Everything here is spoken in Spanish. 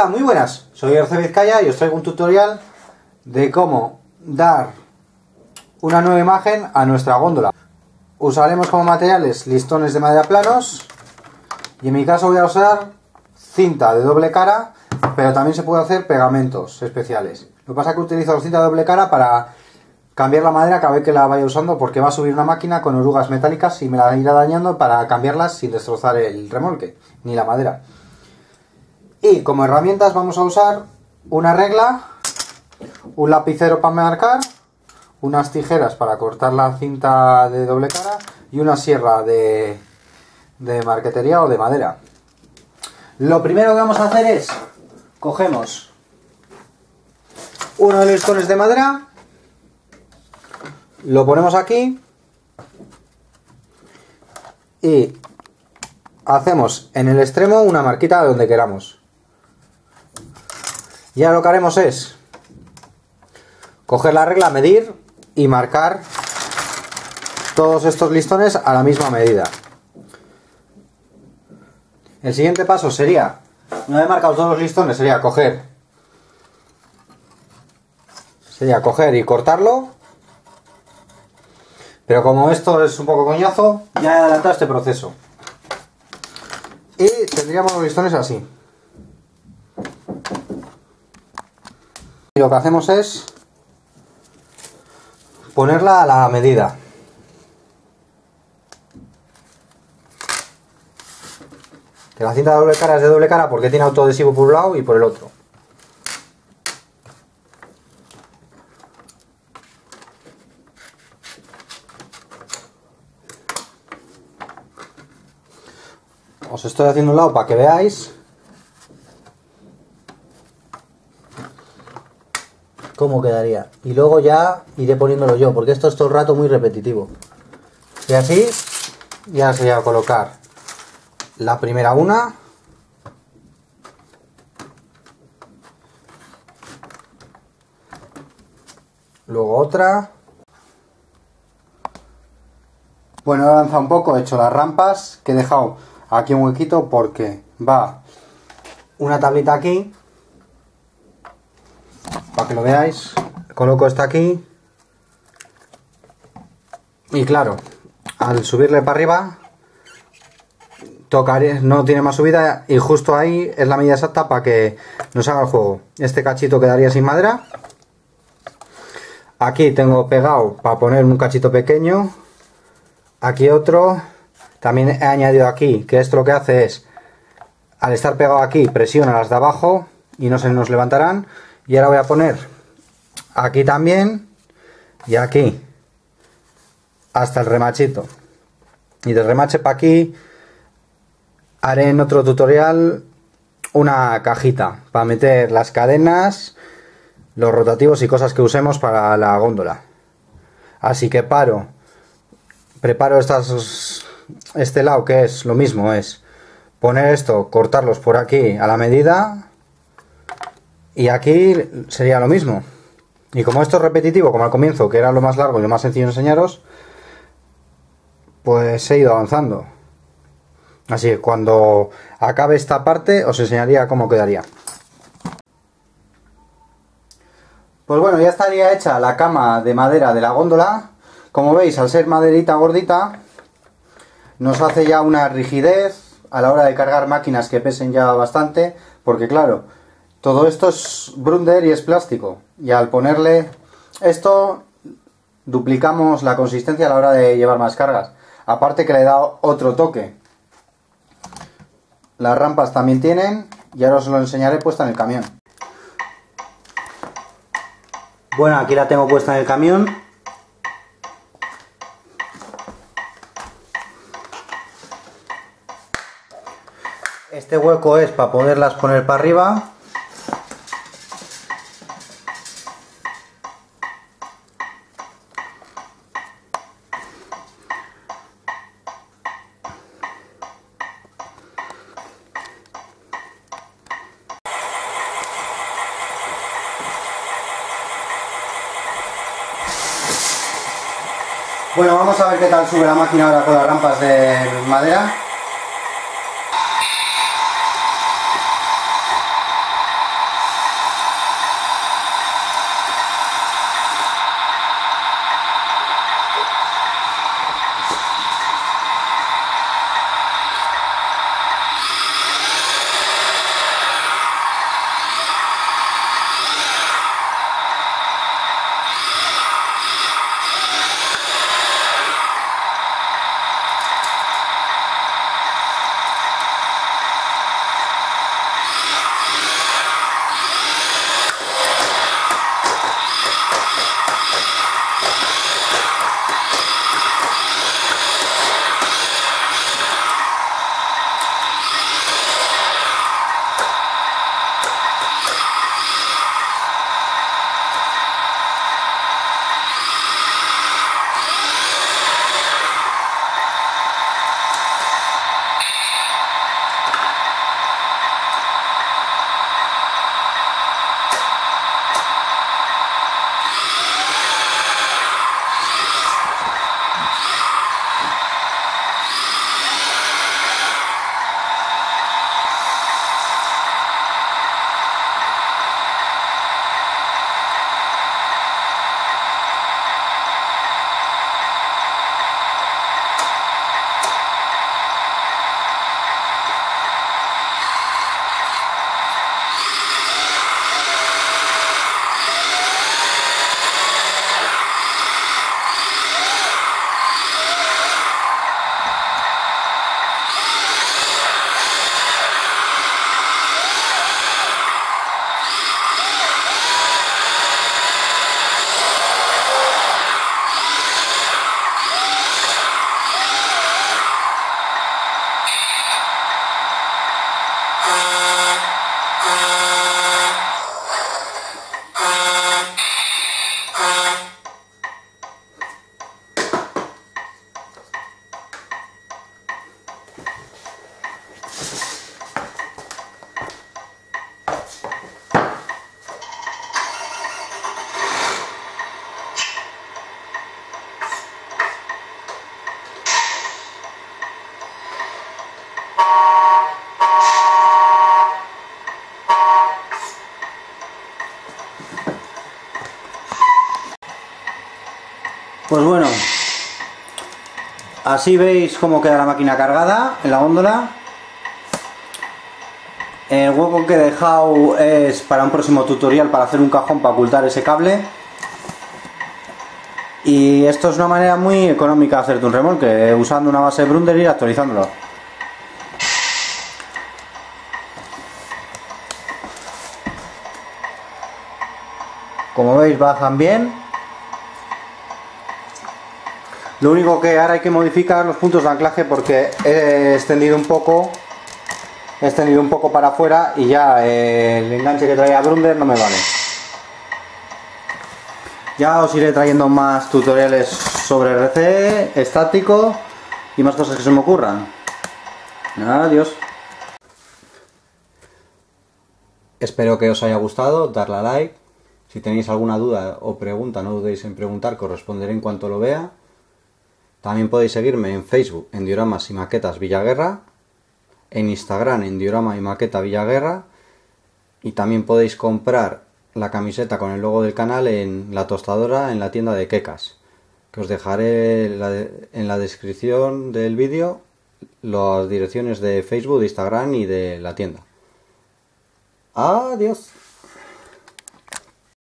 Hola, muy buenas, soy RC Vizcaya y os traigo un tutorial de cómo dar una nueva imagen a nuestra góndola. Usaremos como materiales listones de madera planos y en mi caso voy a usar cinta de doble cara, pero también se puede hacer pegamentos especiales. Lo que pasa es que utilizo cinta de doble cara para cambiar la madera cada vez que la vaya usando, porque va a subir una máquina con orugas metálicas y me la irá dañando para cambiarlas sin destrozar el remolque ni la madera. Y como herramientas vamos a usar una regla, un lapicero para marcar, unas tijeras para cortar la cinta de doble cara y una sierra de marquetería o de madera. Lo primero que vamos a hacer es, cogemos uno de los listones de madera, lo ponemos aquí y hacemos en el extremo una marquita de donde queramos. Y ahora lo que haremos es coger la regla, medir y marcar todos estos listones a la misma medida. El siguiente paso sería, una vez marcados todos los listones, sería coger y cortarlo. Pero como esto es un poco coñazo, ya he adelantado este proceso. Y tendríamos los listones así. Y lo que hacemos es ponerla a la medida. Que la cinta de doble cara es de doble cara porque tiene autoadhesivo por un lado y por el otro. Os estoy haciendo un lado para que veáis cómo quedaría, y luego ya iré poniéndolo yo, porque esto es todo el rato muy repetitivo. Y así ya se va a colocar la primera una, luego otra. Bueno, he avanzado un poco, he hecho las rampas, que he dejado aquí un huequito porque va una tablita aquí, para que lo veáis. Coloco esta aquí y claro, al subirle para arriba tocaré, no tiene más subida, y justo ahí es la medida exacta para que nos haga el juego. Este cachito quedaría sin madera. Aquí tengo pegado para poner un cachito pequeño, aquí otro. También he añadido aquí, que esto lo que hace es, al estar pegado aquí, presiona las de abajo y no se nos levantarán. Y ahora voy a poner aquí también y aquí, hasta el remachito. Y del remache para aquí haré en otro tutorial una cajita para meter las cadenas, los rotativos y cosas que usemos para la góndola. Así que preparo este lado, que es lo mismo, es poner esto, cortarlos por aquí a la medida. Y aquí sería lo mismo. Y como esto es repetitivo, como al comienzo, que era lo más largo y lo más sencillo de enseñaros, pues he ido avanzando. Así que cuando acabe esta parte os enseñaría cómo quedaría. Pues bueno, ya estaría hecha la cama de madera de la góndola. Como veis, al ser maderita gordita, nos hace ya una rigidez a la hora de cargar máquinas que pesen ya bastante, porque claro, todo esto es Bruder y es plástico, y al ponerle esto duplicamos la consistencia a la hora de llevar más cargas, aparte que le da otro toque. Las rampas también tienen, y ahora os lo enseñaré puesta en el camión. Bueno, aquí la tengo puesta en el camión. Este hueco es para poderlas poner para arriba. Bueno, vamos a ver qué tal sube la máquina ahora con las rampas de madera. Pues bueno, así veis cómo queda la máquina cargada en la góndola. El hueco que he dejado es para un próximo tutorial, para hacer un cajón para ocultar ese cable. Y esto es una manera muy económica de hacerte un remolque, usando una base de Bruder y ir actualizándolo. Como veis, bajan bien. Lo único que ahora hay que modificar los puntos de anclaje, porque he extendido un poco para afuera y ya el enganche que traía Bruder no me vale. Ya os iré trayendo más tutoriales sobre RC, estático y más cosas que se me ocurran. Adiós. Espero que os haya gustado, darle a like. Si tenéis alguna duda o pregunta, no dudéis en preguntar, que os responderé en cuanto lo vea. También podéis seguirme en Facebook, en Dioramas y Maquetas Villaguerra, en Instagram, en Diorama y Maqueta Villaguerra, y también podéis comprar la camiseta con el logo del canal en La Tostadora, en la tienda de Kekas, que os dejaré en la descripción del vídeo las direcciones de Facebook, de Instagram y de la tienda. Adiós.